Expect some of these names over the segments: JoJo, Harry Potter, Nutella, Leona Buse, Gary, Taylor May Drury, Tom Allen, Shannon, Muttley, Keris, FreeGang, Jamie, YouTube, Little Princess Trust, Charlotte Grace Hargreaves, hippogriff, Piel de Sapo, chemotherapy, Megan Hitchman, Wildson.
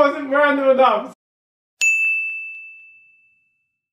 wasn't random enough.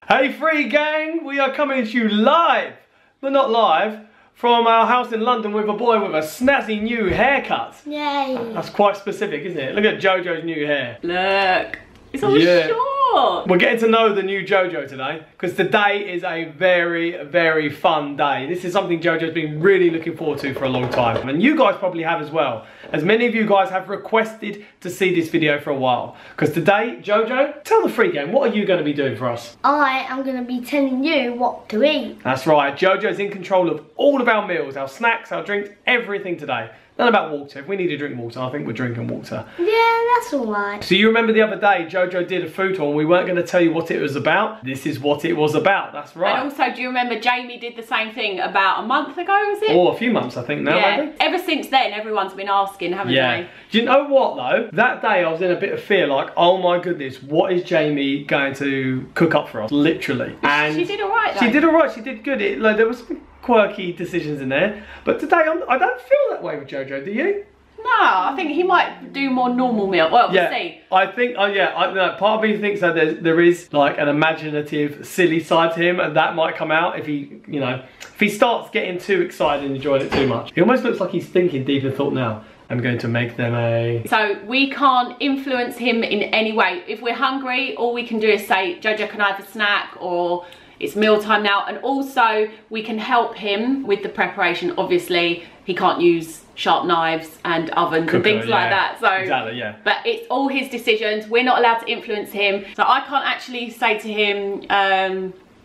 Hey Free Gang, we are coming to you live, but not live, from our house in London with a boy with a snazzy new haircut. Yay. That's quite specific, isn't it? Look at JoJo's new hair. Look, it's all short. We're getting to know the new JoJo today, because today is a very, very fun day. This is something JoJo's been really looking forward to for a long time. And you guys probably have as well, as many of you guys have requested to see this video for a while. Because today, JoJo, tell the Free Gang, what are you going to be doing for us? I am going to be telling you what to eat. That's right, JoJo's in control of all of our meals, our snacks, our drinks, everything today. None about water. If we need to drink water, I think we're drinking water. Yeah, that's all right. So you remember the other day, JoJo did a food tour and we weren't going to tell you what it was about. This is what it was about, that's right. And also, do you remember Jamie did the same thing about a month ago, was it? Or a few months, I think now, maybe. Ever since then, everyone's been asking, haven't they? Do you know what, though? That day, I was in a bit of fear, like, oh my goodness, what is Jamie going to cook up for us? Literally. And she did all right, though. She did all right. She did good. It, like, there was some quirky decisions in there. But today, I don't feel that way with JoJo, do you? No, I think he might do more normal meal. Well, we'll see. I think, part of me thinks that there is like an imaginative, silly side to him, and that might come out if he, you know, if he starts getting too excited and enjoying it too much. He almost looks like he's thinking deep in thought now. I'm going to make them a... So we can't influence him in any way. If we're hungry, all we can do is say, JoJo, can I have a snack? Or it's mealtime now. And also, we can help him with the preparation. Obviously, he can't use sharp knives and ovens and things like that. So, exactly, but it's all his decisions. We're not allowed to influence him. So I can't actually say to him,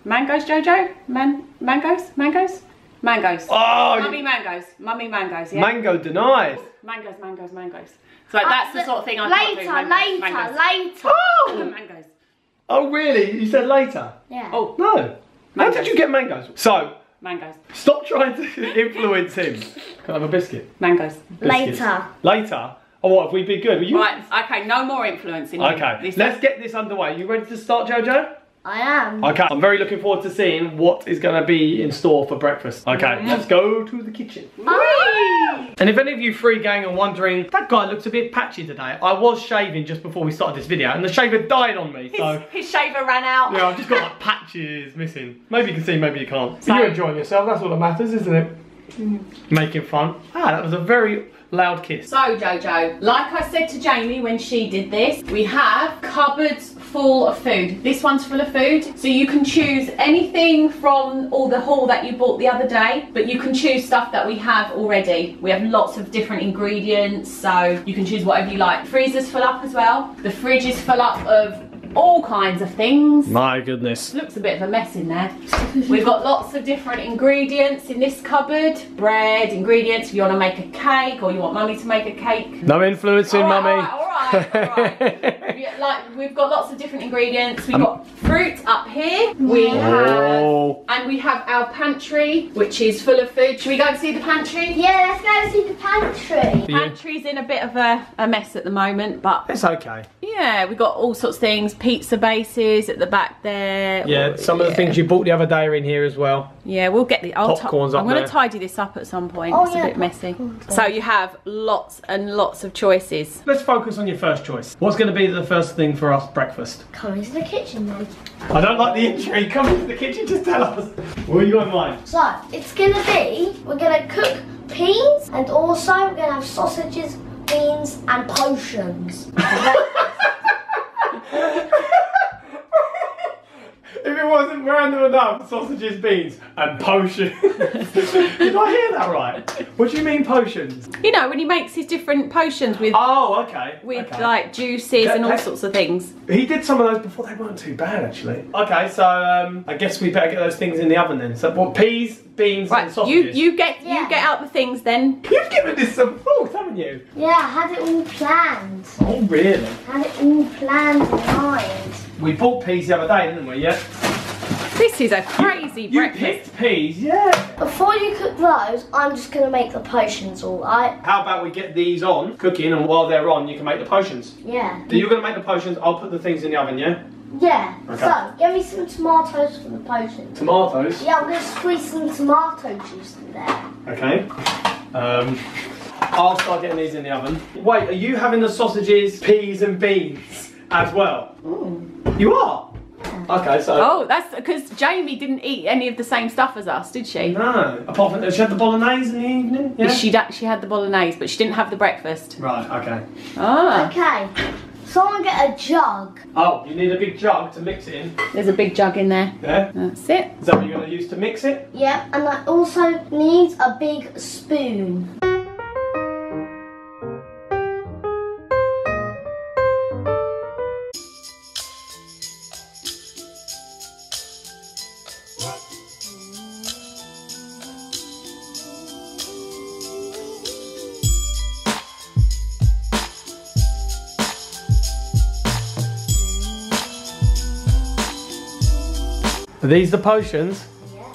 mangoes, JoJo? Mangoes. Oh, mummy mangoes. Mummy mangoes. Yeah. Mango denies. Mangoes. So that's the sort of thing I can't do. Later. Oh! Mangoes. Oh really? You said later? Yeah. Oh no. Mangoes. How did you get mangoes? So. Mangoes. Stop trying to influence him. Can I have a biscuit? Mangoes. Biscuits. Later. Oh, what have we been good? Right. Okay. No more influencing. Okay. Let's get this underway. You ready to start, JoJo? I am. Okay, I'm very looking forward to seeing what is going to be in store for breakfast. Okay, let's go to the kitchen. Whee! And if any of you Free Gang are wondering, that guy looks a bit patchy today. I was shaving just before we started this video and the shaver died on me. So his shaver ran out. Yeah, I've just got like patches missing. Maybe you can see, maybe you can't. So, but you're enjoying yourself, that's all that matters, isn't it? Making fun. Ah, that was a very loud kiss. So JoJo, like I said to Jamie when she did this, we have cupboards full of food. This one's full of food, so you can choose anything from all the haul that you bought the other day, but you can choose stuff that we have already. We have lots of different ingredients, so you can choose whatever you like. The freezer's full up as well. The fridge is full up of all kinds of things. My goodness. Looks a bit of a mess in there. We've got lots of different ingredients in this cupboard. Bread, ingredients, if you want to make a cake or you want mummy to make a cake. No influencing, mummy. All right. Like, we've got lots of different ingredients. We've got fruit up here. We have our pantry, which is full of food. Should we go and see the pantry? Yeah, let's go see the pantry. Pantry's in a bit of a mess at the moment, but it's okay. Yeah, we've got all sorts of things. Pizza bases at the back there. Yeah, some of the things you bought the other day are in here as well. Yeah, we'll get the popcorns. I'm going to tidy this up at some point. Oh, it's a bit messy. So you have lots and lots of choices. Let's focus on your first choice. What's going to be the first thing for us breakfast? Come into the kitchen, then. I don't like the intrigue. Come into the kitchen, just tell us. What have you got in mind? So, it's going to be, we're going to cook peas, and also we're going to have sausages, beans, and potions. If it wasn't random enough, sausages, beans, and potions. Did I hear that right? What do you mean potions? You know, when he makes his different potions with... Oh, okay. With, like, juices and all sorts of things. He did some of those before. They weren't too bad, actually. Okay, so I guess we better get those things in the oven then. So, what, peas, beans, and sausages? You get out the things then. You've given this some thought, haven't you? Yeah, I had it all planned. Oh, really? I had it all planned in mind. We bought peas the other day, didn't we, yeah? This is a crazy breakfast. You picked peas, yeah. Before you cook those, I'm just going to make the potions, all right? How about we get these on cooking, and while they're on, you can make the potions? Yeah. So you're going to make the potions, I'll put the things in the oven, yeah? Yeah. Okay. So, give me some tomatoes for the potions. Tomatoes? Yeah, I'm going to squeeze some tomato juice in there. Okay. I'll start getting these in the oven. Wait, are you having the sausages, peas and beans as well? Mm. You are? Okay, so... Oh, that's because Jamie didn't eat any of the same stuff as us, did she? No. Apart from... She had the bolognese in the evening? Yeah? She actually had the bolognese, but she didn't have the breakfast. Right, okay. Oh. Okay. Someone get a jug. Oh, you need a big jug to mix it in. There's a big jug in there. Yeah? That's it. Is that what you're going to use to mix it? Yeah, and I also need a big spoon. Are these the potions? Yeah.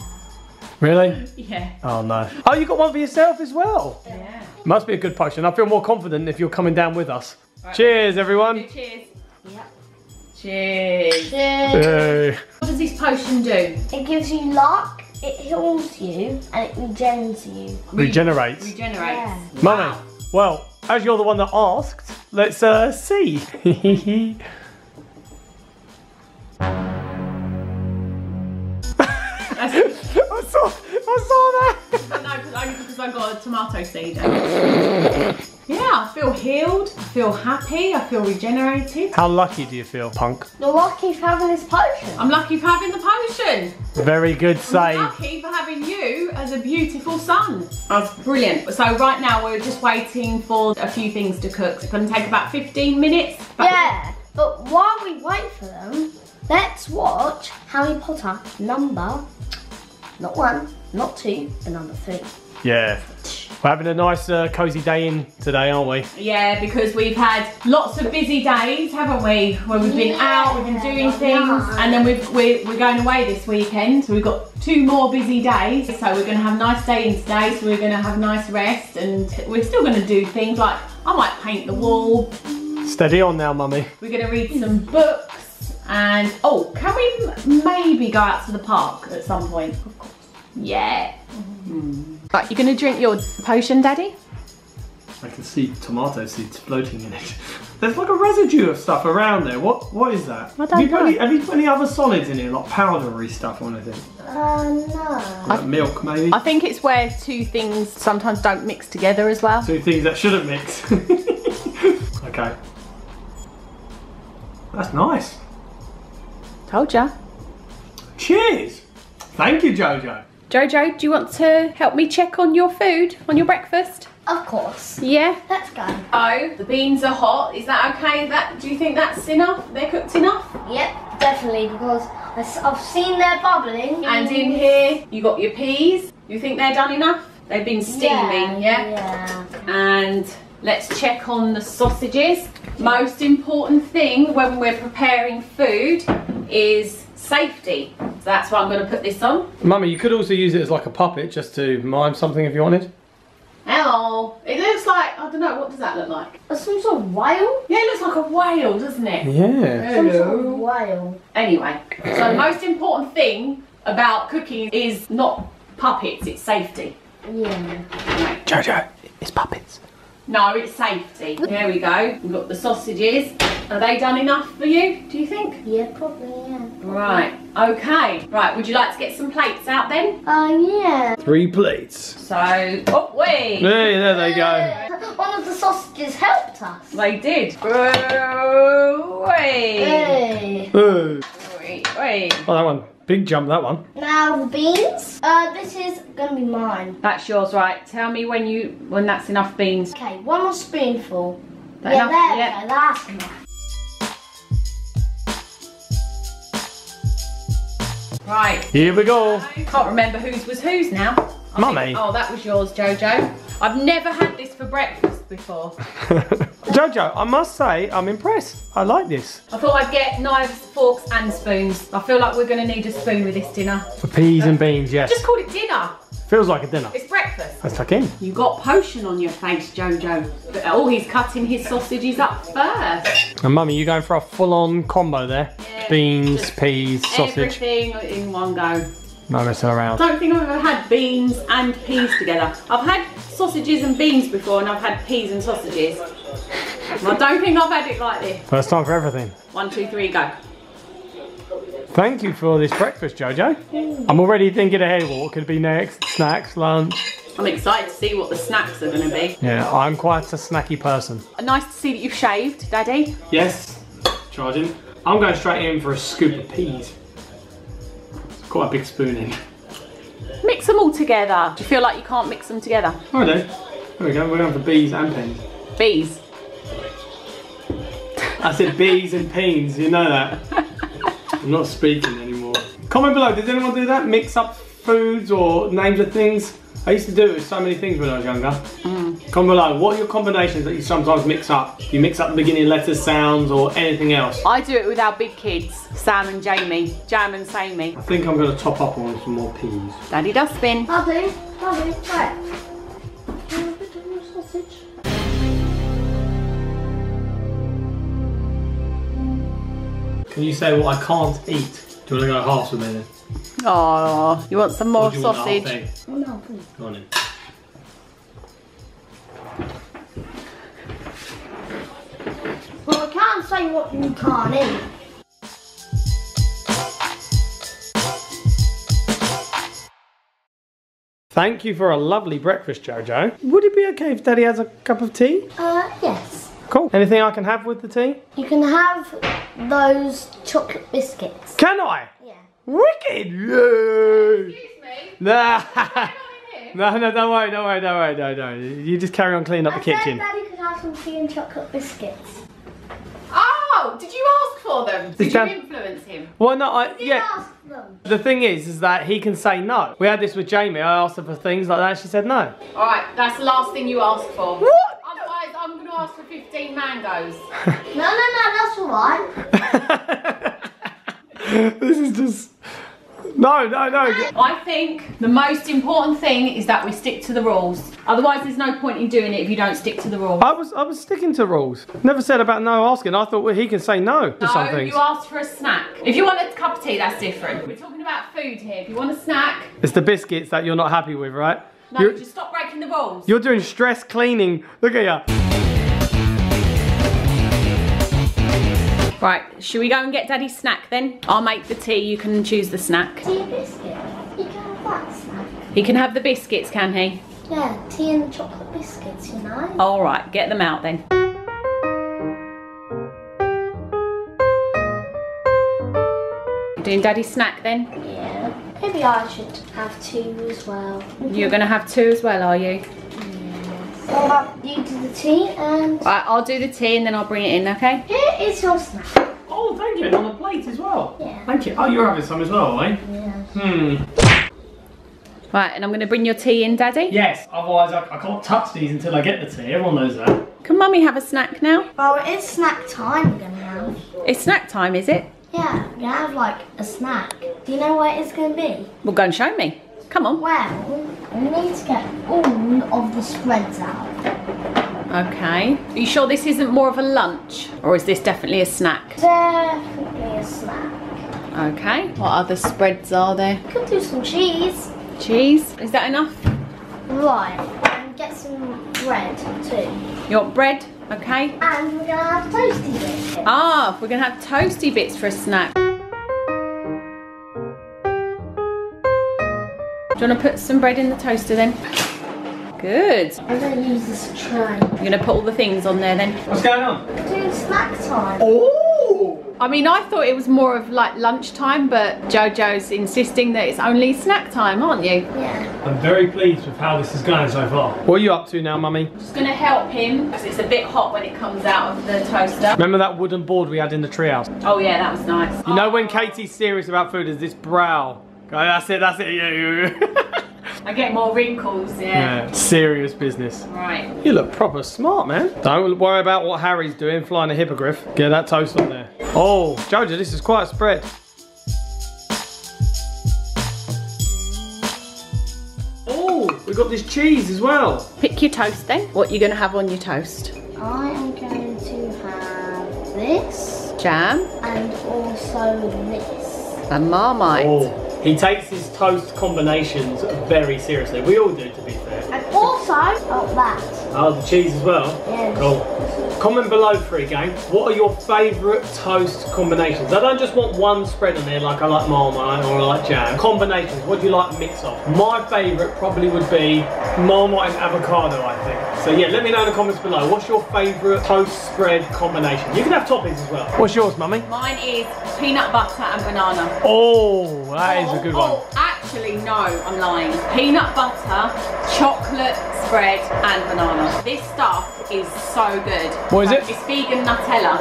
Really? Yeah. Oh no. Oh, you got one for yourself as well? Yeah. Must be a good potion. I feel more confident if you're coming down with us. Right. Cheers everyone. Do cheers. Yeah. Cheers. Cheers. What does this potion do? It gives you luck, it heals you, and it regens you. Regenerates. Regenerates. Yeah. Mummy, wow. Well, as you're the one that asked, let's see. I saw that! No, only because I got a tomato seed. Yeah, I feel healed, I feel happy, I feel regenerated. How lucky do you feel, Punk? You're lucky for having this potion. I'm lucky for having the potion. Very good save. I'm lucky for having you as a beautiful son. That's brilliant. So right now we're just waiting for a few things to cook. It's going to take about 15 minutes. Yeah, but while we wait for them, let's watch Harry Potter number... Not one, not two, but number three. Yeah. We're having a nice cosy day in today, aren't we? Yeah, because we've had lots of busy days, haven't we? Where we've been out, we've been doing things, and then we're going away this weekend. So we've got two more busy days. So we're going to have a nice day in today, so we're going to have nice rest, and we're still going to do things like, I might paint the wall. Steady on now, Mummy. We're going to read some books. And, oh, can we maybe go out to the park at some point? Of course. Yeah. Mm. Right, you're going to drink your potion, Daddy? I can see tomato seeds floating in it. There's like a residue of stuff around there. What is that? I don't know. Have you put any other solids in here, like powdery stuff or anything? No. Like milk, maybe? I think it's where two things sometimes don't mix together as well. Two things that shouldn't mix. Okay. That's nice. Told ya. Cheers! Thank you, Jojo. Jojo, do you want to help me check on your food, on your breakfast? Of course. Yeah? Let's go. Oh, the beans are hot. Is that okay? Do you think that's enough? They're cooked enough? Yep, definitely, because I've seen they're bubbling. And in here, you got your peas. You think they're done enough? They've been steaming, yeah? And let's check on the sausages. Most important thing when we're preparing food is safety. So that's why I'm going to put this on. Mummy, you could also use it as like a puppet just to mime something if you wanted. Oh, it looks like, I don't know, what does that look like? Some sort of whale? Yeah, it looks like a whale, doesn't it? Yeah. Some sort of whale. Anyway, so the most important thing about cooking is not puppets, it's safety. Yeah. Jojo, it's puppets. No, it's safety. There we go. We've got the sausages. Are they done enough for you, do you think? Yeah, probably, yeah. Probably. Right, okay. Right, would you like to get some plates out then? Oh, yeah. 3 plates. So, oh, wait. Hey, there they go. One of the sausages helped us. They did. Oh, wait. Hey. Oh. Wait. Oh, that one. Big jump, that one. Now the beans. This is gonna be mine. That's yours, right? Tell me when that's enough beans. Okay, one more spoonful. That yeah, enough? There yeah. We go. That's enough. Right. Here we go. I can't remember whose was whose now. Mummy. Oh, that was yours, Jojo. I've never had this for breakfast before. Jojo, I must say, I'm impressed. I like this. I thought I'd get knives, forks and spoons. I feel like we're going to need a spoon with this dinner. For peas and beans, yes. Just call it dinner. Feels like a dinner. It's breakfast. Let's tuck in. You got potion on your face, Jojo. Oh, he's cutting his sausages up first. And Mummy, you're going for a full-on combo there. Yeah, beans, peas, sausage. Everything in one go. No messing around. I don't think I've ever had beans and peas together. I've had sausages and beans before, and I've had peas and sausages. I don't think I've had it like this. First time for everything. 1, 2, 3, go. Thank you for this breakfast, Jojo. Mm. I'm already thinking ahead of what could be next. Snacks, lunch. I'm excited to see what the snacks are going to be. Yeah, I'm quite a snacky person. Nice to see that you've shaved, Daddy. Yes, charging. I'm going straight in for a scoop of peas. It's quite a big spoon in. Mix them all together. Do you feel like you can't mix them together? I do. There we go, we're going for bees and peas. Bees? I said bees and peas, you know that. I'm not speaking anymore. Comment below, did anyone do that? Mix up foods or names of things? I used to do it with so many things when I was younger. Mm. Comment below, what are your combinations that you sometimes mix up? Do you mix up the beginning letters, sounds, or anything else? I do it with our big kids, Sam and Jamie. Jam and Sammy. I think I'm going to top up on some more peas. Daddy does spin. I'll do. Right. A bit of more sausage. Can you say what I can't eat? Do you want to go half with me then? Oh, you want some more sausage? No, please. Go on in. Well, I can't say what you can't eat. Thank you for a lovely breakfast, Jojo. Would it be okay if Daddy has a cup of tea? Yes. Cool. Anything I can have with the tea? You can have those chocolate biscuits. Can I? Yeah. Wicked! Yay! Excuse me? Nah. No, don't worry. You just carry on cleaning up the kitchen. I said Daddy could have some tea and chocolate biscuits. Oh, did you ask for them? Did you influence him? Well, no, I asked them. The thing is that he can say no. We had this with Jamie. I asked her for things like that. She said no. All right, that's the last thing you asked for. What? I'm going to ask for 15 mangoes. No, that's all right. This is just... No. I think the most important thing is that we stick to the rules. Otherwise, there's no point in doing it if you don't stick to the rules. I was sticking to rules. Never said about no asking. I thought, well, he can say no to some things. You asked for a snack. If you want a cup of tea, that's different. We're talking about food here. If you want a snack... It's the biscuits that you're not happy with, right? No, just stop breaking the rules. You're doing stress cleaning. Look at ya. Right, should we go and get Daddy's snack then? I'll make the tea, you can choose the snack. Tea and biscuit? He can have that snack. He can have the biscuits, can he? Yeah, tea and chocolate biscuits, you know. Alright, get them out then. You're doing Daddy's snack then? Yeah. Maybe I should have two as well. You're going to have two as well, are you? Yes. Well, you do the tea and... Right, I'll do the tea and then I'll bring it in, okay? Here is your snack. Oh, thank you. And on the plate as well. Yeah. Thank you. Oh, you're having some as well, eh? Yeah. Hmm. Right, and I'm going to bring your tea in, Daddy? Yes, otherwise I can't touch these until I get the tea. Everyone knows that. Can Mummy have a snack now? Well, it is snack time again now. It's snack time, is it? Yeah, we have like a snack. Do you know where it's going to be? Well, go and show me. Come on. Well, we need to get all of the spreads out. Okay. Are you sure this isn't more of a lunch? Or is this definitely a snack? Definitely a snack. Okay. What other spreads are there? We could do some cheese. Cheese? Is that enough? Right. And get some bread too. You want bread? Okay. And we're going to have toasty bits. Ah, we're going to have toasty bits for a snack. Do you want to put some bread in the toaster then? Good. I'm going to use this tray. You're going to put all the things on there then? What's going on? We're doing snack time. Oh! I mean, I thought it was more of like lunchtime, but Jojo's insisting that it's only snack time, aren't you? Yeah. I'm very pleased with how this is going so far. What are you up to now, Mummy? I'm just going to help him, because it's a bit hot when it comes out of the toaster. Remember that wooden board we had in the treehouse? Oh yeah, that was nice. You know when Katie's serious about food is this brow. Okay, that's it, yeah. I get more wrinkles, yeah. Serious business. Right. You look proper smart, man. Don't worry about what Harry's doing, flying a hippogriff. Get that toast on there. Oh, Jojo, this is quite a spread. We got this cheese as well. Pick your toast then. What are you going to have on your toast? I am going to have this. Jam. And also this. And Marmite. Oh, he takes his toast combinations very seriously. We all do, to be fair. And also size of that. Oh, the cheese as well? Yes. Cool. Comment below, FreeGang, what are your favourite toast combinations? I don't just want one spread on there like I like Marmite or I like jam. Combinations, what do you like mix of? My favourite probably would be Marmite and avocado, I think. So yeah, let me know in the comments below, what's your favourite toast spread combination? You can have toppings as well. What's yours, Mummy? Mine is peanut butter and banana. Oh, that is a good one. Actually, no, I'm lying. Peanut butter, chocolate spread, and banana. This stuff is so good. What is it? It's vegan Nutella.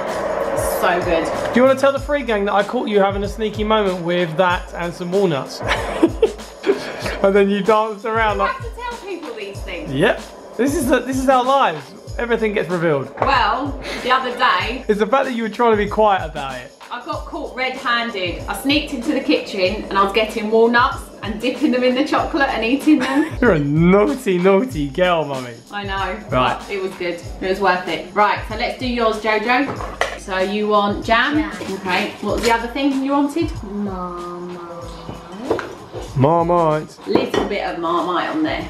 So good. Do you want to tell the FreeGang that I caught you having a sneaky moment with that and some walnuts? And then you danced around like... You have to tell people these things. Yep. This is our lives. Everything gets revealed. Well, the other day... It's the fact that you were trying to be quiet about it. I got caught red-handed. I sneaked into the kitchen and I was getting walnuts and dipping them in the chocolate and eating them. You're a naughty, naughty girl, Mummy. I know. Right. It was good. It was worth it. Right, so let's do yours, Jojo. So you want jam? Yeah. Okay. What was the other thing you wanted? Marmite. Marmite. Little bit of Marmite on there.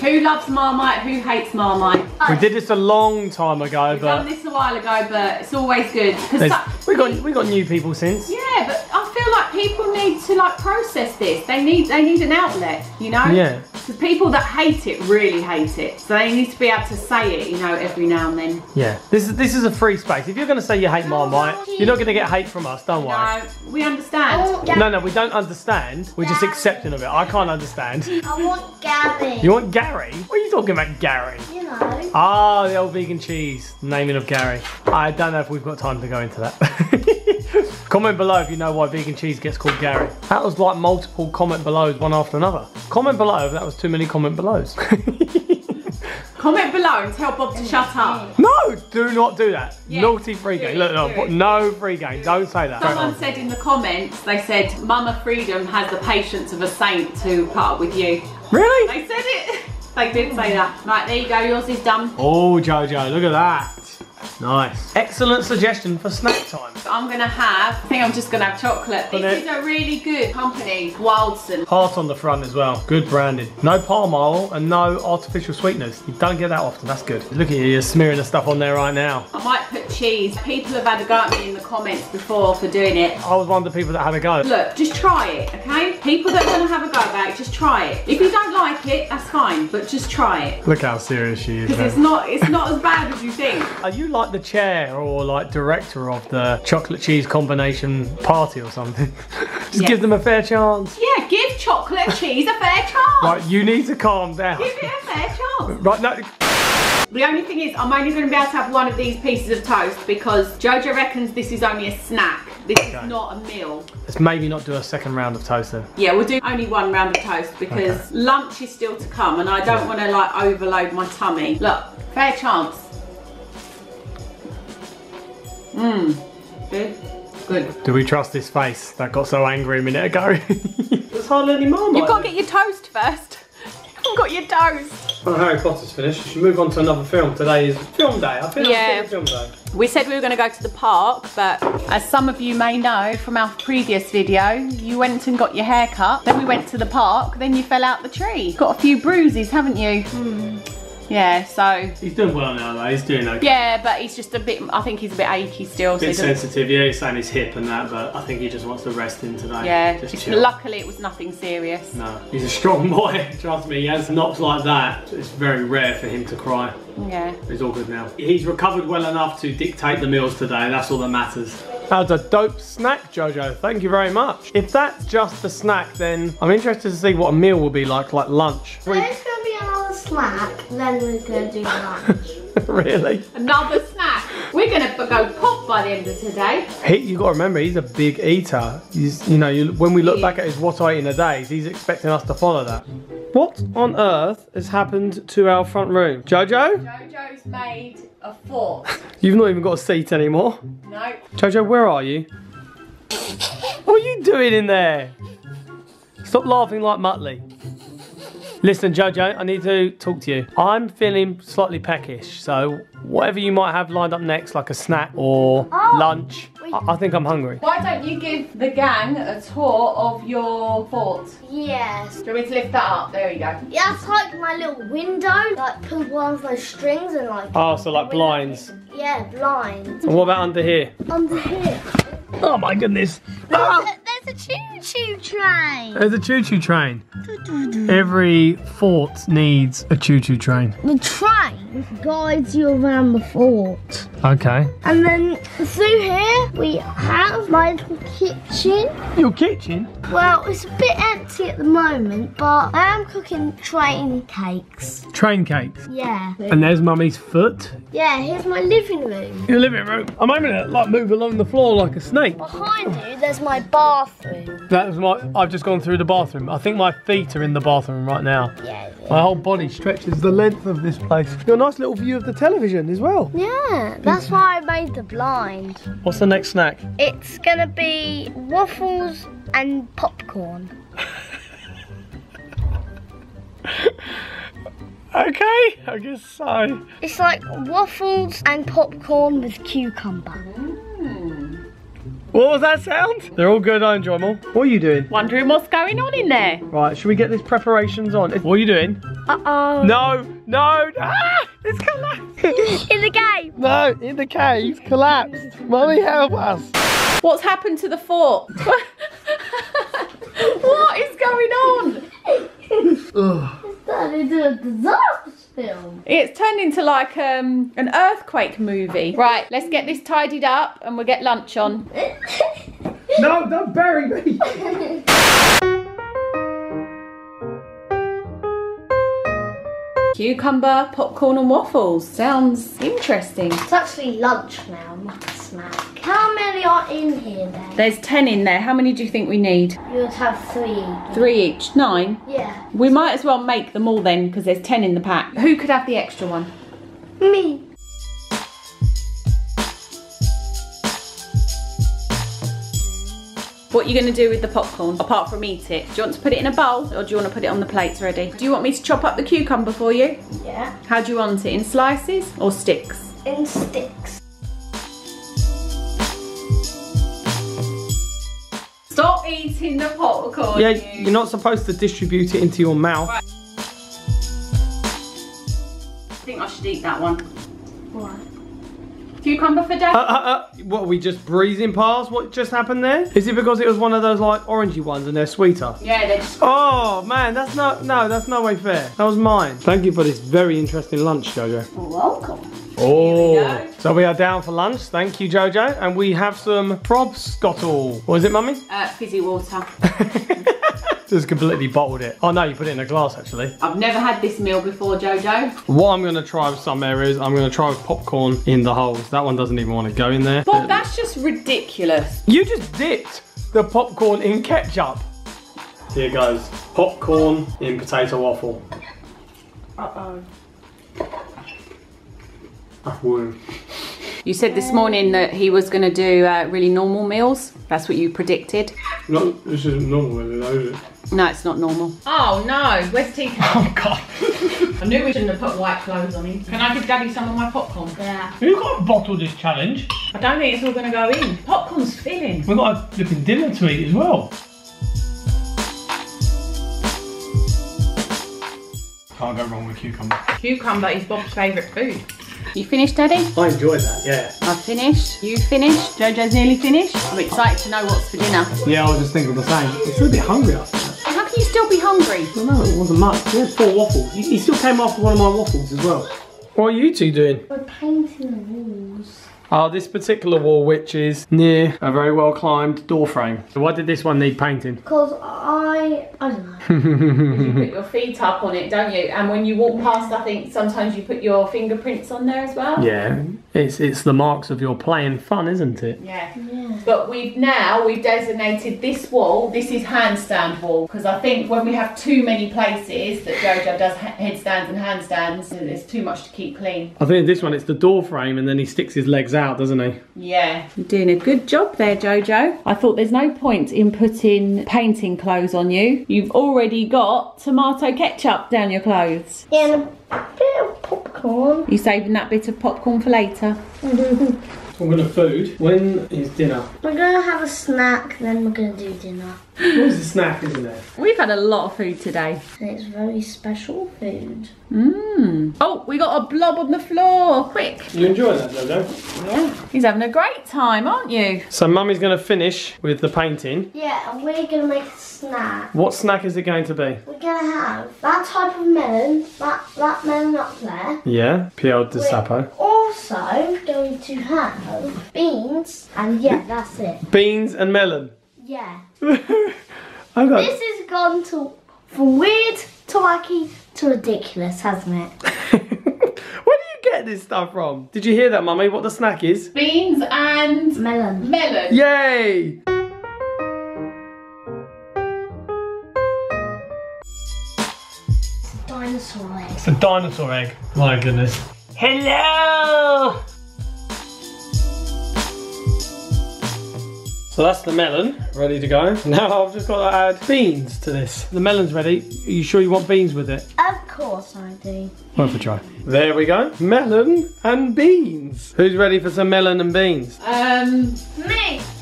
Who loves Marmite? Who hates Marmite? We did this a long time ago, We've done this a while ago, but it's always good. We got new people since. Yeah, but I feel like people need to like process this. They need an outlet, you know. Yeah. The people that hate it really hate it, so they need to be able to say it, you know, every now and then. Yeah. This is a free space. If you're going to say you hate Marmite, you're not going to get hate from us. Don't worry. No, we understand. No, we don't understand. We're just accepting of it. I can't understand. I want Gary. You want Gary? What are you talking about, Gary? You know. Ah, the old vegan cheese. Naming of Gary. I don't know if we've got time to go into that. Comment below if you know why vegan cheese gets called Gary. That was like multiple comment belows one after another. Comment below if that was too many comment belows. Comment below and tell Bob to shut up. No, do not do that. Yeah, naughty FreeGang. Look, no FreeGang. Don't say that. Someone said in the comments, they said, Mama Freedom has the patience of a saint to put up with you. Really? They said it. They did say that. Right, there you go. Yours is done. Oh, Jojo, look at that. Nice. Excellent suggestion for snack time. So I'm going to have, I think I'm just going to have chocolate. This is a really good company, Wildson. Heart on the front as well. Good branding. No palm oil and no artificial sweeteners. You don't get that often. That's good. Look at you. You're smearing the stuff on there right now. I might put cheese. People have had a go at me in the comments before for doing it. I was one of the people that had a go. Look, just try it, okay? People that are going to have a go about it, just try it. If you don't like it, that's fine, but just try it. Look how serious she is. Because it's not as bad as you think. Are you like the chair or like director of the chocolate cheese combination party or something? Just give them a fair chance. Yeah, give chocolate cheese a fair chance. Right, you need to calm down. Give it a fair chance. Right, no. The only thing is, I'm only going to be able to have one of these pieces of toast because Jojo reckons this is only a snack. This is not a meal. Let's maybe not do a second round of toast then. Yeah, we'll do only one round of toast because lunch is still to come and I don't want to like overload my tummy. Look, fair chance. Mmm, good. Good. Do we trust this face that got so angry a minute ago? There's hardly any Marmite. You've got to get your toast first. You've got your toast. Well, Harry Potter's finished. We should move on to another film. Today is film day. I feel like film day. We said we were going to go to the park, but as some of you may know from our previous video, you went and got your hair cut. Then we went to the park. Then you fell out the tree. Got a few bruises, haven't you? Mm. Yeah, so... He's doing well now though, he's doing okay. Yeah, but he's just a bit, I think he's a bit achy still. A bit sensitive, yeah, he's saying his hip and that, but I think he just wants to rest in today. Yeah, just chill. Luckily it was nothing serious. No, he's a strong boy, trust me, he has knocks like that. It's very rare for him to cry. Yeah. He's all good now. He's recovered well enough to dictate the meals today, that's all that matters. That was a dope snack, Jojo. Thank you very much. If that's just the snack, then I'm interested to see what a meal will be like lunch. Snack, then we're gonna do lunch. Really? Another snack. We're gonna go pop by the end of today. You gotta remember, he's a big eater. When we look back at his what I eat in a day, he's expecting us to follow that. What on earth has happened to our front room? Jojo? Jojo's made a fort. You've not even got a seat anymore. No. Jojo, where are you? What are you doing in there? Stop laughing like Muttley. Listen, Jojo, I need to talk to you. I'm feeling slightly peckish, so whatever you might have lined up next, like a snack or lunch. I think I'm hungry. Why don't you give the gang a tour of your fort? Yes. Do we lift that up? There you go. Yeah, it's like my little window. Like pull one of those strings and like... Oh, so like blinds. Yeah, blinds. And what about under here? Under here. Oh my goodness. Ah! There's a choo-choo train. There's a choo-choo train. Every fort needs a choo-choo train. The train guides you around the fort. Okay. And then through here we have my little kitchen. Your kitchen? Well, it's a bit empty at the moment, but I am cooking train cakes. Train cakes? Yeah. And there's Mummy's foot. Yeah, here's my living room. Your living room? I'm having to like move along the floor like a snake. Behind you, there's my bathroom. That was my... I've just gone through the bathroom. I think my feet are in the bathroom right now. Yeah. My whole body stretches the length of this place. You've got a nice little view of the television as well. Yeah, that's why I made the blind. What's the next snack? It's gonna be waffles and popcorn. Okay, I guess so. It's like waffles and popcorn with cucumber. Mm. What was that sound? They're all good, I enjoy them all. What are you doing? Wondering what's going on in there. Right, should we get these preparations on? What are you doing? Uh-oh. No, no, ah, it's collapsed. In the cave. No, in the cave, it's collapsed. Mummy, help us. What's happened to the fort? What is going on? It's turned into a disaster film. It's turned into like an earthquake movie. Right, let's get this tidied up and we'll get lunch on. No, don't bury me. Cucumber, popcorn and waffles. Sounds interesting. It's actually lunch now, not a snack. How many are in here then? There's 10 in there. How many do you think we need? You would have 3 each. 3 each? 9? Yeah. We might as well make them all then because there's 10 in the pack. Who could have the extra one? Me. What are you going to do with the popcorn, apart from eat it? Do you want to put it in a bowl, or do you want to put it on the plates already? Do you want me to chop up the cucumber for you? Yeah. How do you want it, in slices or sticks? In sticks. Stop eating the popcorn. Yeah, you're not supposed to distribute it into your mouth. Right. I think I should eat that one. Why? Cucumber for dad. What, are we just breezing past what just happened there? Is it because it was one of those like orangey ones and they're sweeter? Yeah, they're just... Oh man, that's that's no way fair. That was mine. Thank you for this very interesting lunch, JoJo. You're welcome. Oh, we so we are down for lunch. Thank you, JoJo. And we have some probscottle. What is it, Mummy? Fizzy water. Just completely bottled it. Oh no, you put it in a glass actually. I've never had this meal before, JoJo. What I'm gonna try with some areas, I'm gonna try with popcorn in the holes. That one doesn't even want to go in there. Bob, that's just ridiculous. You just dipped the popcorn in ketchup. Here goes, popcorn in potato waffle. Uh-oh. You said this morning that he was going to do really normal meals. That's what you predicted. No, this isn't normal, is it? No, it's not normal. Oh no, where's tea? Oh god. I knew we shouldn't have put white clothes on him. Can I give Daddy some of my popcorn? Yeah. Who got a bottle this challenge? I don't think it's all going to go in. Popcorn's filling. We've got a flipping dinner to eat as well. Can't go wrong with cucumber. Cucumber is Bob's favourite food. You finished, Daddy? I enjoyed that, yeah. I finished. You finished. JoJo's nearly finished. I'm excited to know what's for dinner. Yeah, I was just thinking the same. You're still a bit hungry, I think. How can you still be hungry? Well, no, it wasn't much. We had 4 waffles. He still came after one of my waffles as well. What are you two doing? We're painting the walls. Oh, this particular wall, which is near a very well climbed door frame. So why did this one need painting? Because I don't know. You put your feet up on it, don't you? And when you walk past, I think sometimes you put your fingerprints on there as well. Yeah, it's the marks of your play and fun, isn't it? Yeah. Yeah. But we've designated this wall. This is handstand wall because I think when we have too many places that JoJo does headstands and handstands, and there's too much to keep clean. I think this one it's the door frame, and then he sticks his legs out, doesn't he? Yeah. You're doing a good job there, JoJo. I thought there's no point in putting painting clothes on you. You've already got tomato ketchup down your clothes. Yeah, and a bit of popcorn. You saving that bit of popcorn for later? We're gonna food. When is dinner? We're gonna have a snack, then we're gonna do dinner. It's a snack, isn't it? We've had a lot of food today. And it's very special food. Mmm. Oh, we got a blob on the floor. Quick. You enjoying that, JoJo? Yeah. He's having a great time, aren't you? So Mummy's going to finish with the painting. Yeah, and we're going to make a snack. What snack is it going to be? We're going to have that type of melon, that melon up there. Yeah, Piel de Sapo. Also going to have beans, and yeah, that's it. Beans and melon. Yeah. This has gone from weird to wacky to ridiculous, hasn't it? Where do you get this stuff from? Did you hear that, Mummy? What the snack is? Beans and melon. Melon. Yay! Dinosaur egg. It's a dinosaur egg. My goodness. Hello! So that's the melon, ready to go. Now I've just got to add beans to this. The melon's ready. Are you sure you want beans with it? Of course I do. Worth a try. There we go. Melon and beans. Who's ready for some melon and beans? Me.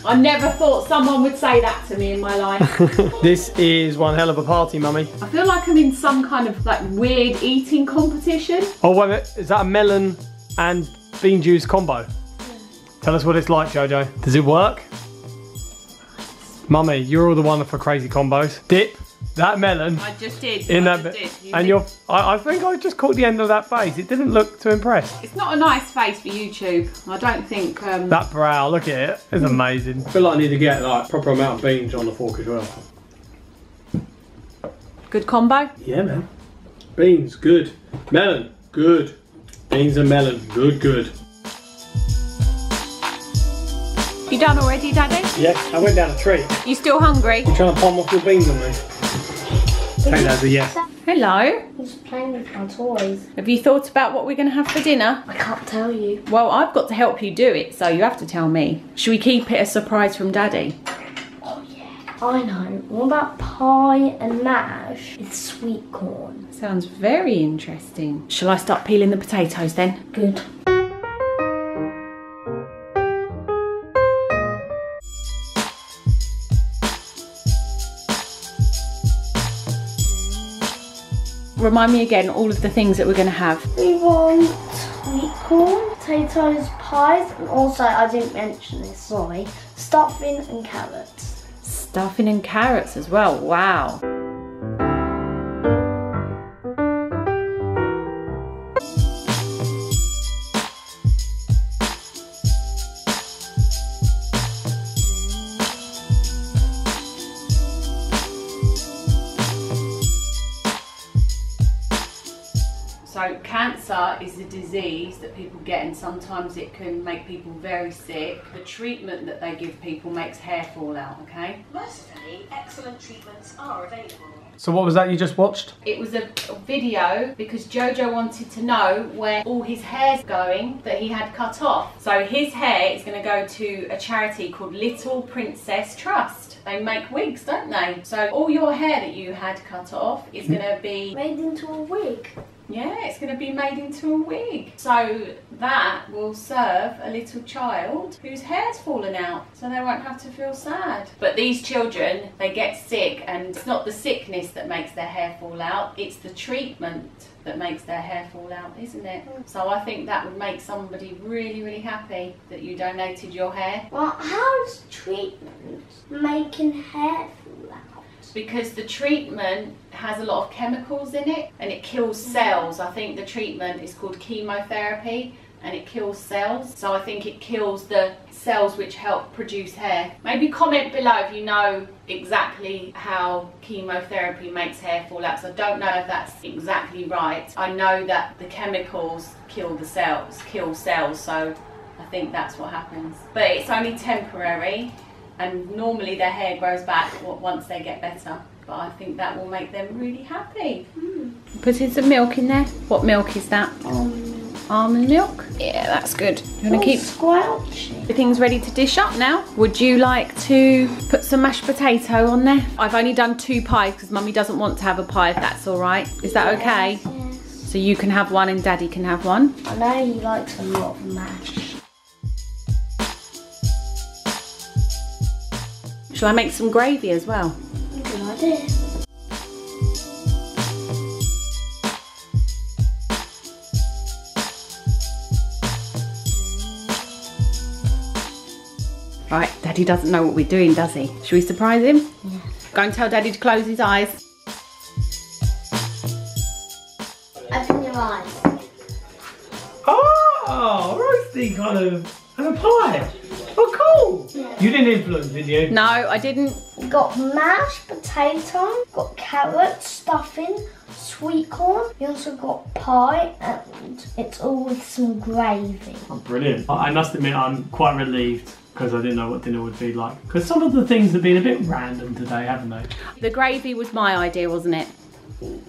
I never thought someone would say that to me in my life. This is one hell of a party, Mummy. I feel like I'm in some kind of like weird eating competition. Oh, wait a minute. Is that a melon and bean juice combo? Yeah. Tell us what it's like, JoJo. Does it work? Mummy, you're all the one for crazy combos. Dip that melon. I just did. In I that just did. You and your, I think I just caught the end of that face. It didn't look too impressed. It's not a nice face for YouTube. I don't think. That brow, look at it. It's amazing. I feel like I need to get like proper amount of beans on the fork as well. Good combo. Yeah, man. Beans, good. Melon, good. Beans and melon, good, good. You done already, Daddy? Yes, I went down a tree. You still hungry? You're trying to palm off your beans on me. Take that as a yes. Hello. I'm just playing with my toys. Have you thought about what we're going to have for dinner? I can't tell you. Well, I've got to help you do it, so you have to tell me. Should we keep it a surprise from Daddy? Oh, yeah. I know. What about pie and mash with sweet corn? Sounds very interesting. Shall I start peeling the potatoes then? Good. Remind me again all of the things that we're going to have. We want sweet corn, potatoes, pies, and also, I didn't mention this, sorry, stuffing and carrots. Stuffing and carrots as well, wow. Cancer is a disease that people get, and sometimes it can make people very sick. The treatment that they give people makes hair fall out, okay? Mercifully, excellent treatments are available. So what was that you just watched? It was a video because JoJo wanted to know where all his hair's going that he had cut off. So his hair is going to go to a charity called Little Princess Trust. They make wigs, don't they? So all your hair that you had cut off is going to be made into a wig. Yeah, it's going to be made into a wig. So that will serve a little child whose hair's fallen out, so they won't have to feel sad. But these children, they get sick, and it's not the sickness that makes their hair fall out, it's the treatment that makes their hair fall out, isn't it? So I think that would make somebody really, really happy that you donated your hair. Well, how's treatment making hair fall out? Because the treatment has a lot of chemicals in it and it kills cells. I think the treatment is called chemotherapy and it kills cells. So I think it kills the cells which help produce hair. Maybe comment below if you know exactly how chemotherapy makes hair fall out. So I don't know if that's exactly right. I know that the chemicals kill the cells, so I think that's what happens. But it's only temporary. And normally their hair grows back once they get better. But I think that will make them really happy. Mm. Put in some milk in there. What milk is that? Almond milk? Yeah, that's good. You want to keep squelching? Everything's ready to dish up now. Would you like to put some mashed potato on there? I've only done two pies because Mummy doesn't want to have a pie, if that's all right. Is that okay? Yes. So you can have one and Daddy can have one. I know he likes a lot of mash. Shall I make some gravy as well? Good idea. Right, Daddy doesn't know what we're doing, does he? Should we surprise him? Yeah. Go and tell Daddy to close his eyes. Open your eyes. Oh, roasty kind of, and a pie. Oh, cool. Yeah. You didn't influence, did you? No, I didn't. Got mashed potato, got carrots, stuffing, sweet corn. You also got pie, and it's all with some gravy. Oh, brilliant. I must admit, I'm quite relieved, because I didn't know what dinner would be like. Because some of the things have been a bit random today, haven't they? The gravy was my idea, wasn't it?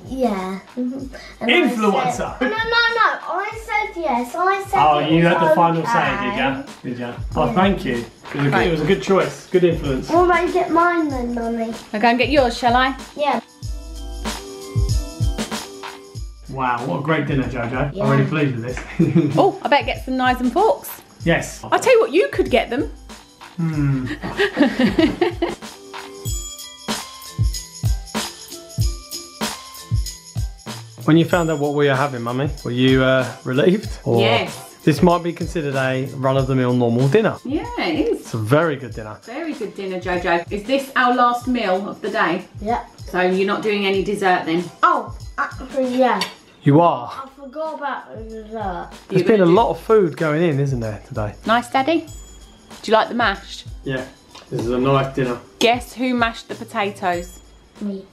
Yeah. And influencer! I said, no, I said yes, I said oh, it you had the okay. final say, did you? Did you? Oh, yeah. Thank you. It was a good choice, good influence. Well, I get mine then, Mummy. I'll go and get yours, shall I? Yeah. Wow, what a great dinner, Jojo. Yeah. I'm really pleased with this. Oh, I better get some knives and forks. Yes. I'll tell you what, you could get them. Hmm. When you found out what we are having, Mummy, were you relieved? Or yes. This might be considered a run-of-the-mill normal dinner. Yeah, it is. It's a very good dinner. Very good dinner, Jojo. Is this our last meal of the day? Yeah. So you're not doing any dessert then? Oh, actually, yeah. You are. I forgot about the dessert. There's been a lot of food going in, isn't there, today? Nice, Daddy? Do you like the mashed? Yeah, this is a nice dinner. Guess who mashed the potatoes? Me.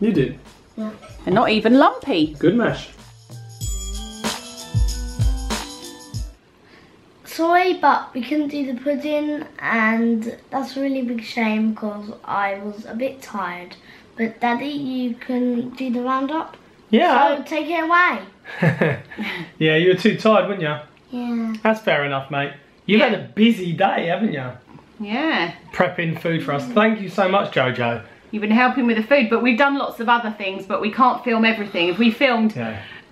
You did? Yeah. They're not even lumpy. Good mash. Sorry, but we couldn't do the pudding, and that's a really big shame because I was a bit tired. But Daddy, you can do the roundup. Yeah. So take it away. Yeah, you were too tired, weren't you? Yeah. That's fair enough, mate. You've had a busy day, haven't you? Yeah. Prepping food for us. Thank you so much, Jojo. You've been helping with the food, but we've done lots of other things, but we can't film everything. If we filmed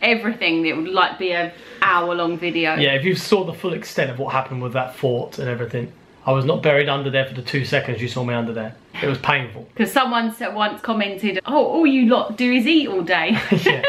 everything, it would like be an hour-long video. Yeah, if you saw the full extent of what happened with that fort and everything. I was not buried under there for the 2 seconds you saw me under there. It was painful. Because someone once commented, oh, all you lot do is eat all day. Yeah.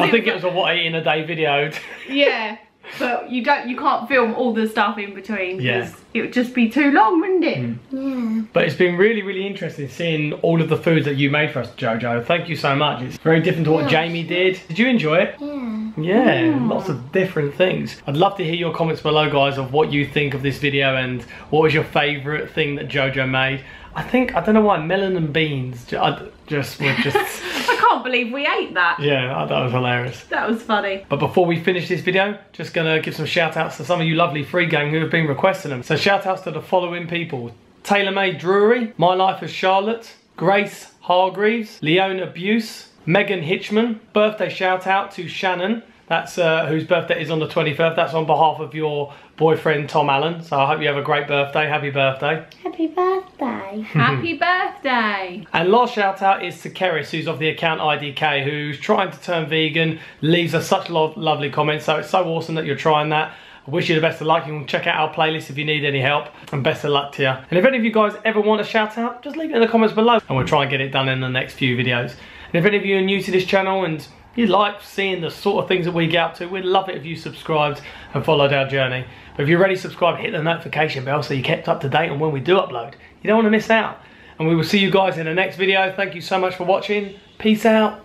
I think it was a what I eat in a day video. Yeah, but you can't film all the stuff in between. Yeah. It would just be too long, wouldn't it? Mm. Yeah. But it's been really, really interesting seeing all of the foods that you made for us, Jojo. Thank you so much. It's very different to what Jamie did. Did you enjoy it? Yeah. Yeah, lots of different things. I'd love to hear your comments below, guys, of what you think of this video and what was your favourite thing that Jojo made. I don't know why, melon and beans. I just I can't believe we ate that. Yeah, that was hilarious. That was funny. But before we finish this video, just going to give some shout-outs to some of you lovely FreeGang who have been requesting them. So shout-outs to the following people. Taylor May Drury, My Life as Charlotte, Grace Hargreaves, Leona Buse, Megan Hitchman. Birthday shout out to Shannon, that's whose birthday is on the 21st. That's on behalf of your boyfriend Tom Allen, so I hope you have a great birthday. Happy birthday. Happy birthday. Happy birthday. And last shout out is to Keris, who's of the account IDK, who's trying to turn vegan, leaves us such lovely comments, so it's so awesome that you're trying that. I wish you the best of luck. You can check out our playlist if you need any help, and best of luck to you. And if any of you guys ever want a shout out, just leave it in the comments below and we'll try and get it done in the next few videos. And if any of you are new to this channel and you like seeing the sort of things that we get up to, we'd love it if you subscribed and followed our journey. But if you're already subscribed, hit the notification bell so you're kept up to date on when we do upload. You don't want to miss out. And we will see you guys in the next video. Thank you so much for watching. Peace out.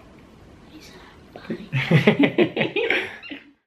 Peace out. Bye.